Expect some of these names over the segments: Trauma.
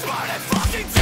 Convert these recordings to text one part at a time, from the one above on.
Let's go, as far as you go,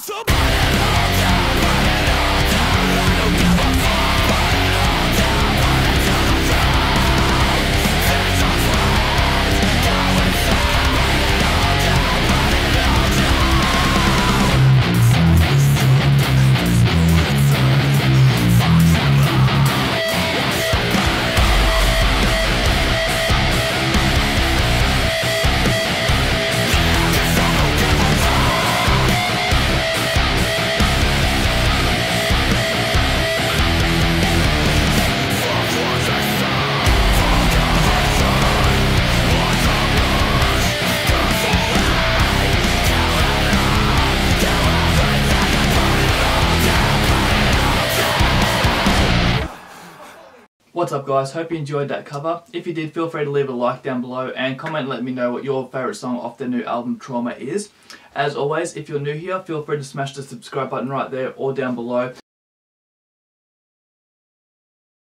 so burn it all down, burn it all down. I don't give a fuck. Burn it all down, burn it to the ground. There's no flames going through. Burn it all down, burn it all down. What's up guys, hope you enjoyed that cover. If you did, feel free to leave a like down below and comment and let me know what your favourite song off their new album Trauma is. As always, if you're new here, feel free to smash the subscribe button right there or down below.